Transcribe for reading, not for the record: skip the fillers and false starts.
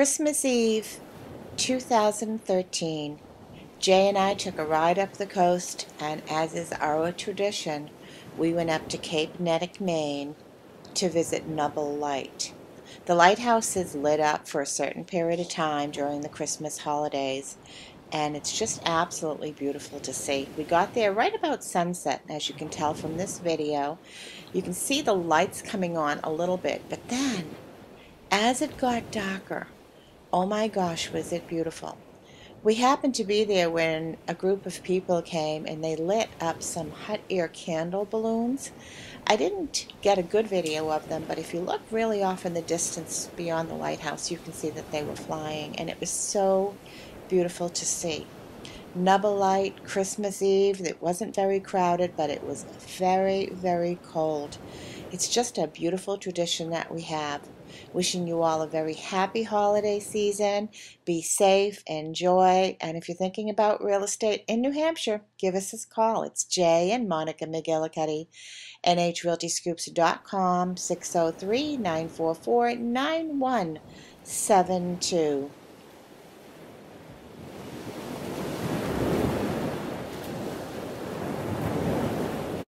Christmas Eve 2013, Jay and I took a ride up the coast, and as is our tradition, we went up to Cape Neddick, Maine to visit Nubble Light. The lighthouse is lit up for a certain period of time during the Christmas holidays, and it's just absolutely beautiful to see. We got there right about sunset, as you can tell from this video. You can see the lights coming on a little bit, but then, as it got darker, oh my gosh, was it beautiful. We happened to be there when a group of people came and they lit up some hot air candle balloons. I didn't get a good video of them, but if you look really off in the distance beyond the lighthouse, you can see that they were flying, and it was so beautiful to see. Nubble Light, Christmas Eve, it wasn't very crowded, but it was very, very cold. It's just a beautiful tradition that we have. Wishing you all a very happy holiday season. Be safe, enjoy, and if you're thinking about real estate in New Hampshire, give us a call. It's Jay and Monika McGillicuddy, NHRealtyScoops.com, 603-944-9172.